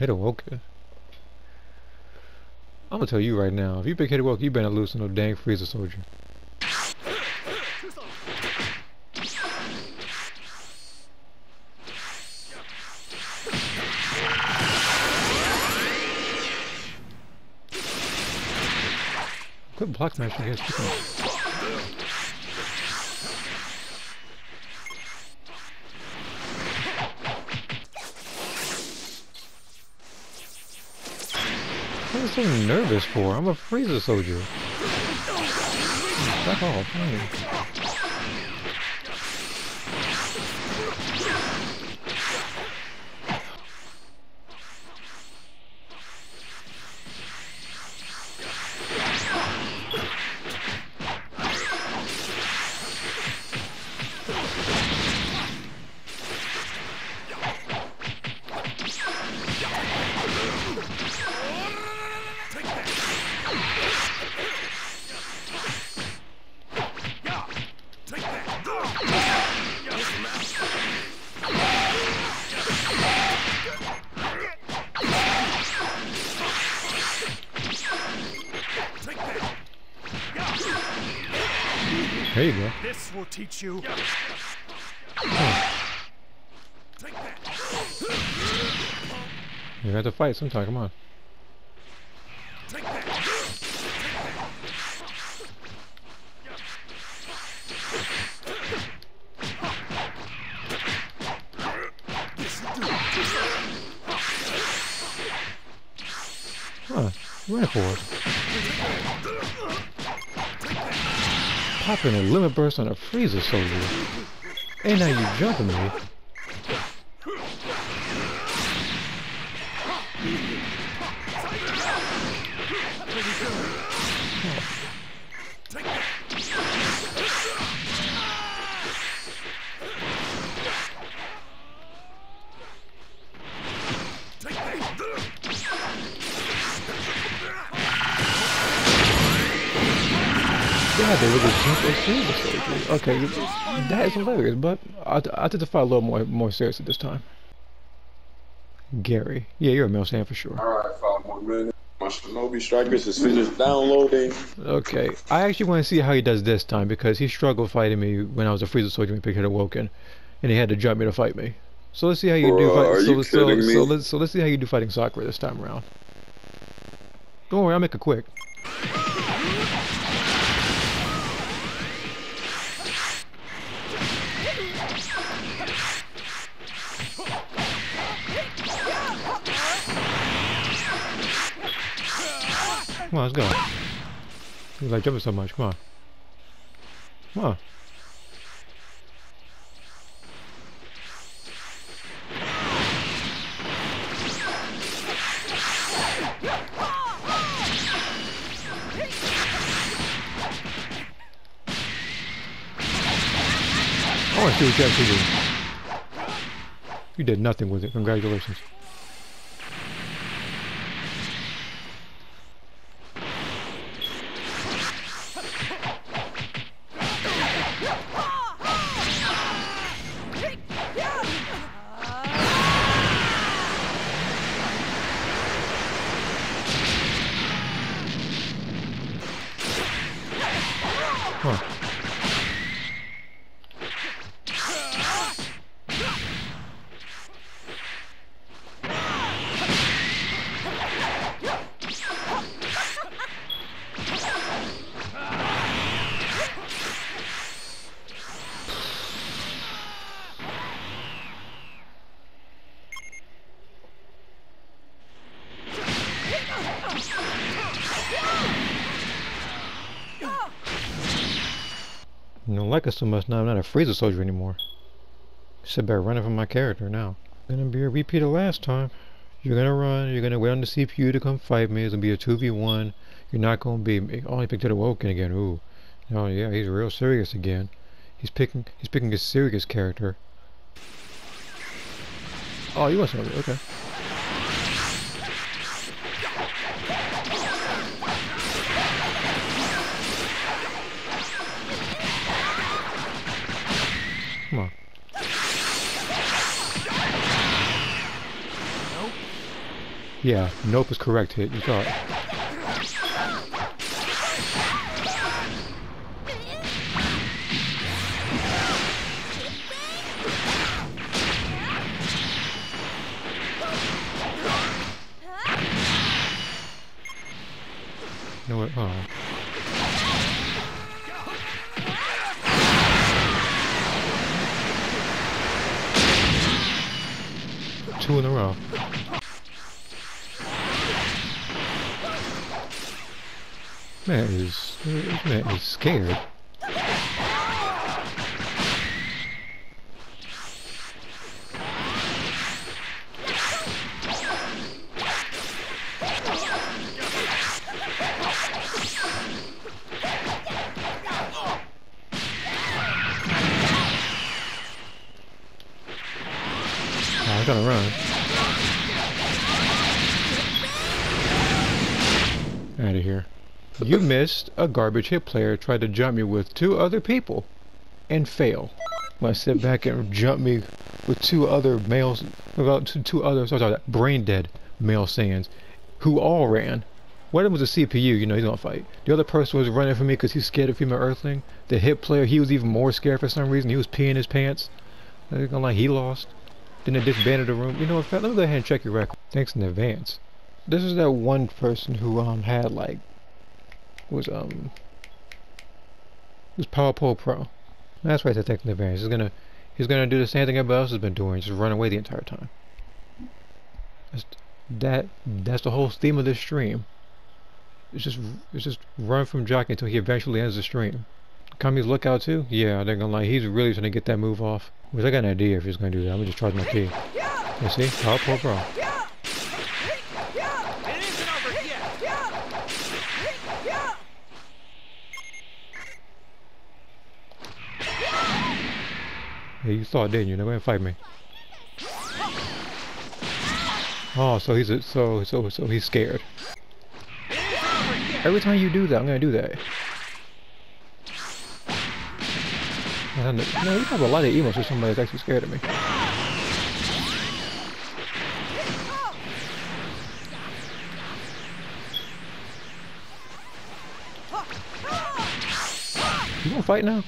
Hitawoka? I'm gonna tell you right now, if you pick Hitawoka, you better not lose to no dang Frieza soldier. Quit block smashing against people. What am I so nervous for? I'm a Frieza soldier. Back off, there you go. This will teach you. Oh. Take that. You have to fight sometime. Come on. Take that. Huh? Right for it. Popping a limit burst on a Frieza soldier. And now you jumping me. God, they really jumped at Frieza soldier. Okay, that is hilarious, but I took the fight a little more seriously this time. Gary. Yeah, you're a male stand for sure. Alright, 5 more minutes. My Shinobi Strikers is finished downloading. Okay, I actually want to see how he does this time because he struggled fighting me when I was a Frieza soldier when he picked Hitawoken, and he had to jump me to fight me. So let's see how you do fighting. So let's see how you do fighting Sakura this time around. Don't worry, I'll make it quick. Come on, let's go. You like jumping so much, come on. Come on. I want to see what you actually did. You did nothing with it, congratulations. Huh. I don't like us so much now. I'm not a Frieza soldier anymore. Said better running from my character now. Gonna be a repeat of last time. You're gonna run. You're gonna wait on the CPU to come fight me. It's gonna be a 2v1. You're not gonna beat me. Oh, he picked Hitawoken again. Ooh. Oh yeah, he's real serious again. He's picking a serious character. Oh, you want something? Okay. Come on. Nope. Yeah, Nope is correct here, you thought. No, it, oh. Two in a row. Man is scared. I gotta run. Out of here. You missed. A garbage hit player tried to jump me with two other people and failed. When I stepped back and jumped me with two other males, about two other brain dead male Saiyans who all ran. One of them was a CPU, you know, he's gonna fight. The other person was running from me because he's scared of female Earthling. The hit player, he was even more scared for some reason. He was peeing his pants. Like he lost. Then they disbanded the room. You know what, let me go ahead and check your record. Thanks in advance. This is that one person who had like was Power Pole Pro. That's why it's a technical advantage. He's gonna do the same thing everybody else has been doing, just run away the entire time. That's the whole theme of this stream. It's just run from Jockey until he eventually ends the stream. Kami's lookout too? Yeah, they're gonna lie, he's really trying to get that move off. Which I got an idea if he's gonna do that. I'm gonna just charge my key. You see? Power Pole Pro. Yeah, you saw it, didn't you? They wouldn't fight me. Oh, so he's a, so he's scared. Every time you do that, I'm gonna do that. Man, you have a lot of emotes with somebody that's actually scared of me. You gonna fight now?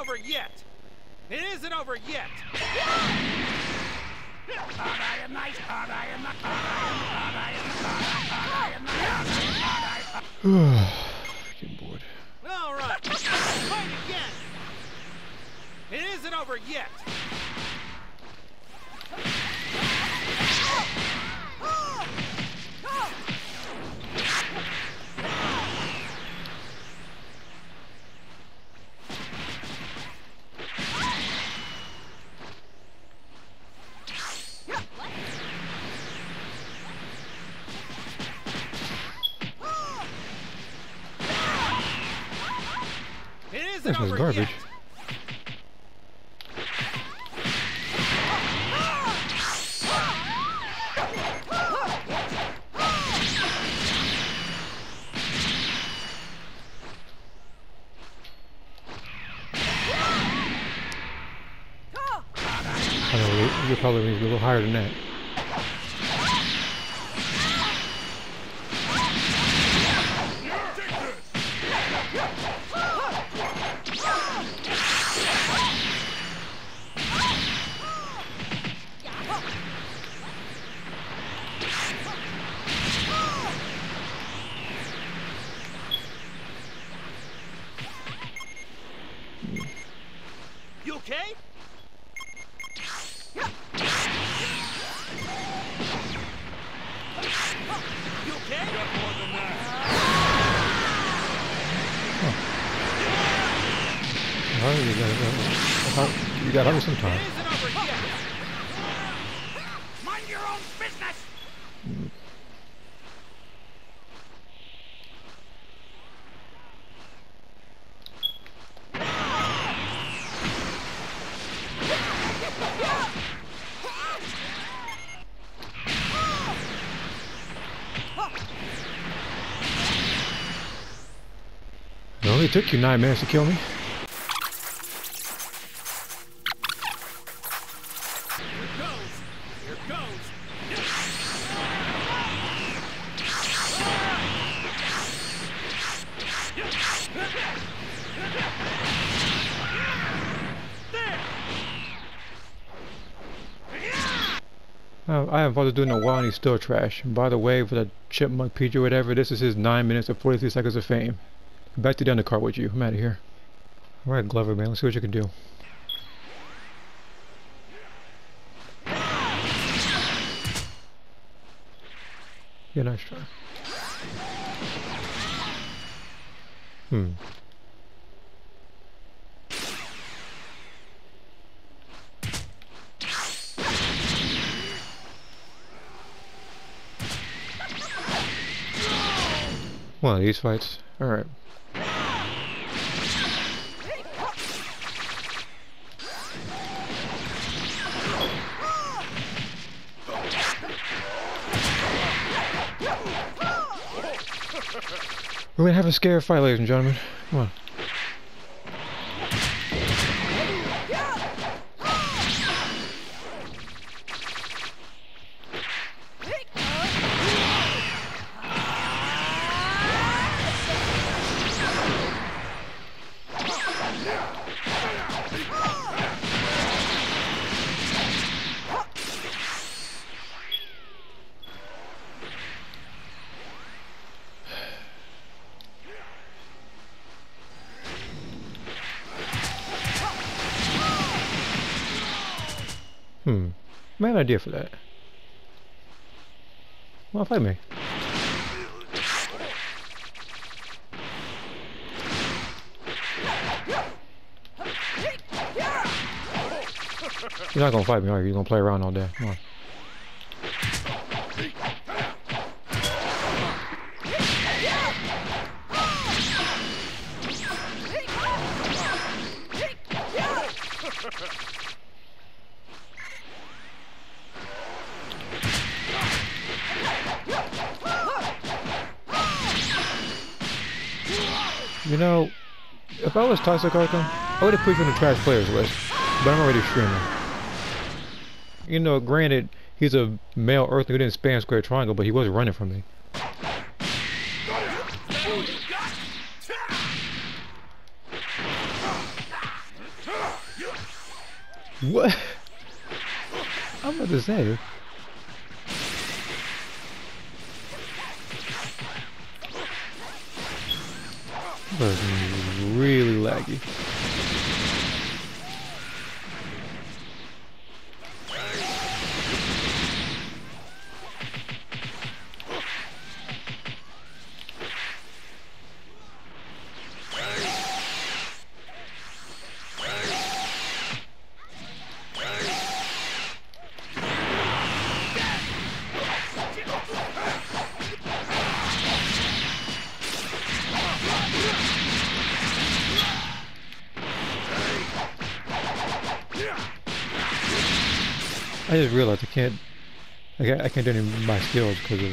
Over yet. It isn't over yet. Getting bored. All right. Fight again. It isn't over yet. This was garbage. I know, you probably need to be a little higher than that. Okay? You got hungry sometime. Mind your own business. It only took you 9 minutes to kill me. I haven't bothered doing a while and he's still trash. And by the way, for the Chipmunk PG or whatever, this is his 9 minutes and 43 seconds of fame. Back to the undercard with you. I'm out of here. Alright, Glover, man. Let's see what you can do. Yeah, nice try. One of these fights. Alright. We're gonna have a scary fight, ladies and gentlemen. Come on. I had an idea for that. Well, fight me. You're not gonna fight me, are you? You're gonna play around all day. Come on. You know, if I was Toxic Arkham, I would have put you in the trash players list, but I'm already streaming. You know, granted, he's a male Earthling who didn't span square triangle, but he was running from me. What? I'm about to say. That was really laggy. I just realized I can't do any of my skills because of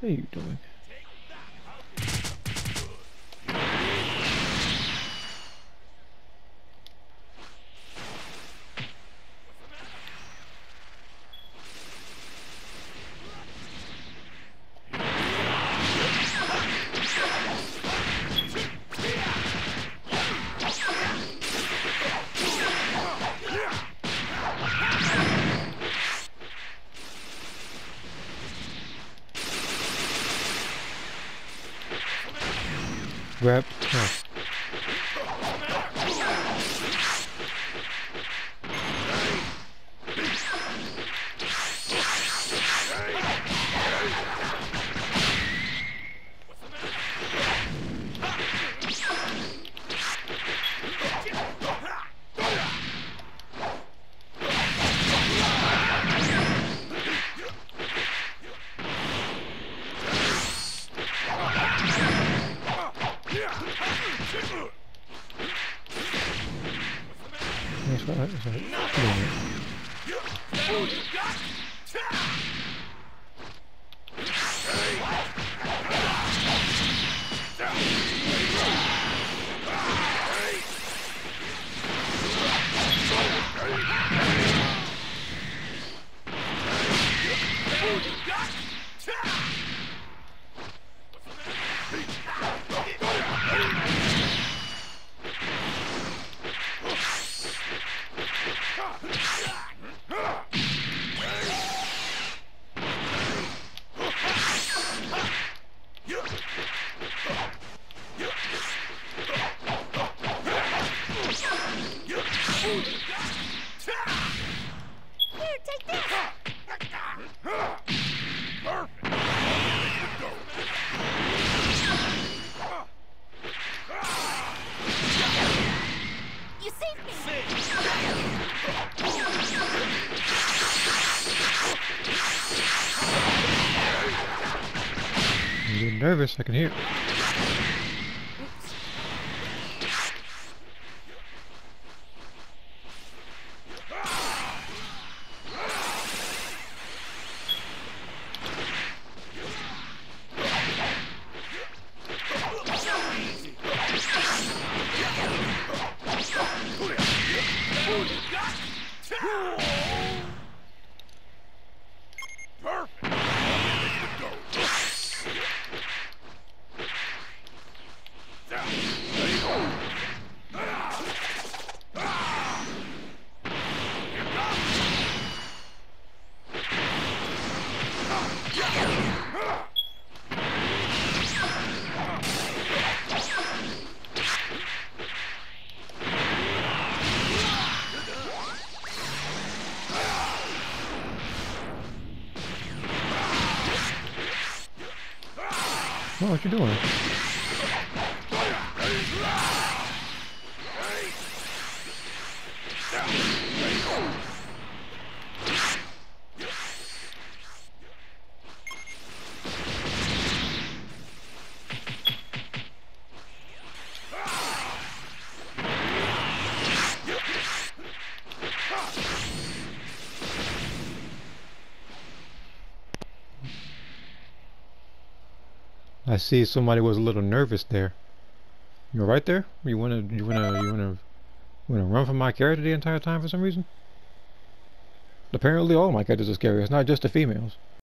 What are you doing? Grab. Huh. What's the matter? That's right, that's right. Nervous, I can hear. Oh, what you doing? I see somebody was a little nervous there. You're right there? You wanna run from my character the entire time for some reason? Apparently all my characters are scary, it's not just the females.